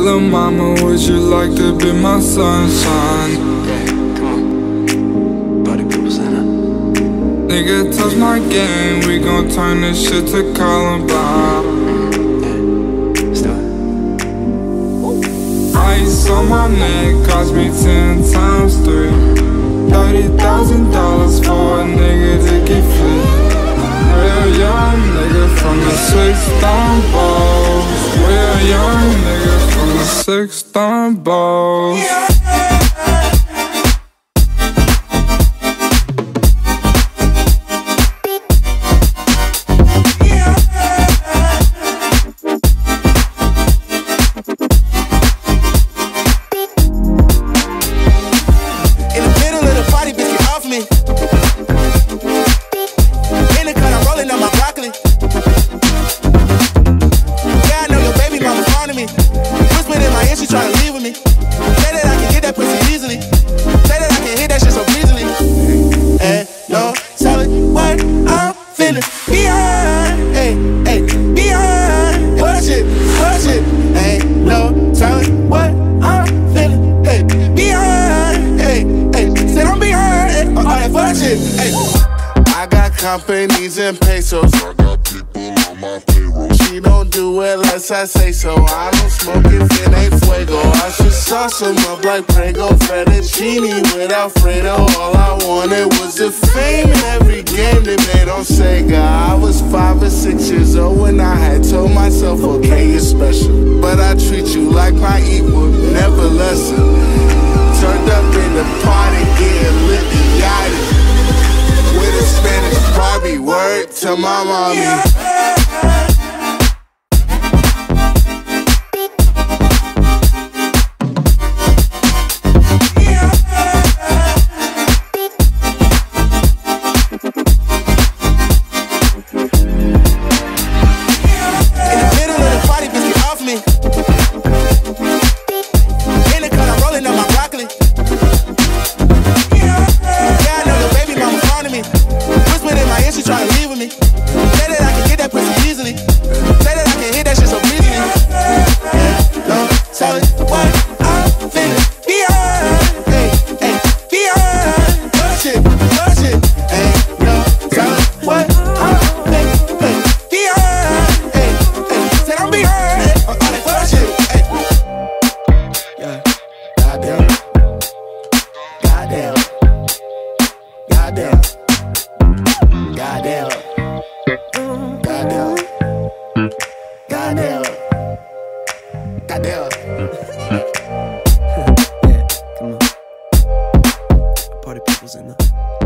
little mama, would you like to be my sunshine? Yeah, come on. Party people sign up. Nigga, touch my game, we gon' turn this shit to Columbine. Yeah, let's do it. Ice on my neck, cost me 10 times 3. $30,000 for a nigga to get free. Real young nigga from the 6th down bowl. Real young nigga from the 6th down bowl. Companies and pesos, I got people on my payroll. She don't do it unless I say so. I don't smoke if it ain't fuego. I should sauce them up like Prego, fettuccine with Alfredo. All I wanted was the fame in every game they made on Sega. I was 5 or 6 years old when I had told myself, okay, you're special, but I treat you like my equal, never lesser. Turned up in the party, getting lit and yachty. With a Spanish Barbie, word to my mommy. Yeah. Party people's in the